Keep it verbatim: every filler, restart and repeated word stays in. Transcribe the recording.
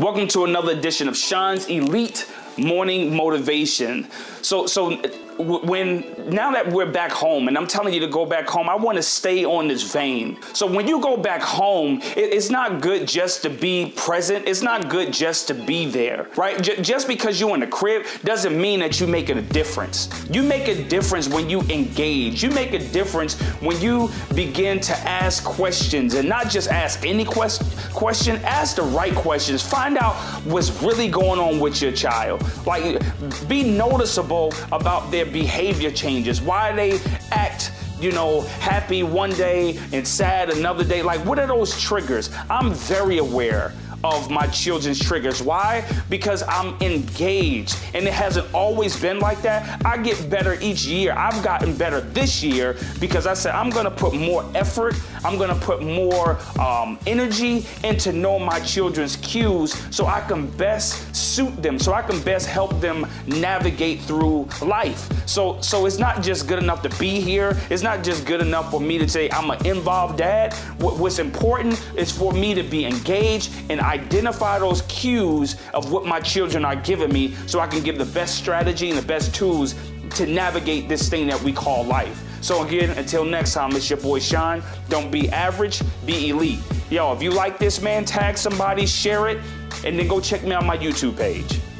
Welcome to another edition of Sean's Elite Morning Motivation. So, so when, now that we're back home, and I'm telling you to go back home, I want to stay on this vein. So when you go back home, it, it's not good just to be present. It's not good just to be there, right? J- just because you're in the crib doesn't mean that you make a difference. You make a difference when you engage. You make a difference when you begin to ask questions, and not just ask any quest- question, ask the right questions. Find out what's really going on with your child. Like, be noticeable about their behavior changes, why they act, you know, happy one day and sad another day. Like, what are those triggers? I'm very aware of my children's triggers. Why? Because I'm engaged, and it hasn't always been like that. I get better each year. I've gotten better this year because I said I'm gonna put more effort, I'm gonna put more um, energy into knowing my children's cues so I can best suit them, so I can best help them navigate through life. So, so it's not just good enough to be here. It's not just good enough for me to say I'm an involved dad. What, what's important is for me to be engaged and identify those cues of what my children are giving me so I can give the best strategy and the best tools to navigate this thing that we call life. So again, until next time, it's your boy Sean. Don't be average, be elite. Yo, if you like this, man, tag somebody, share it, and then go check me out on my YouTube page.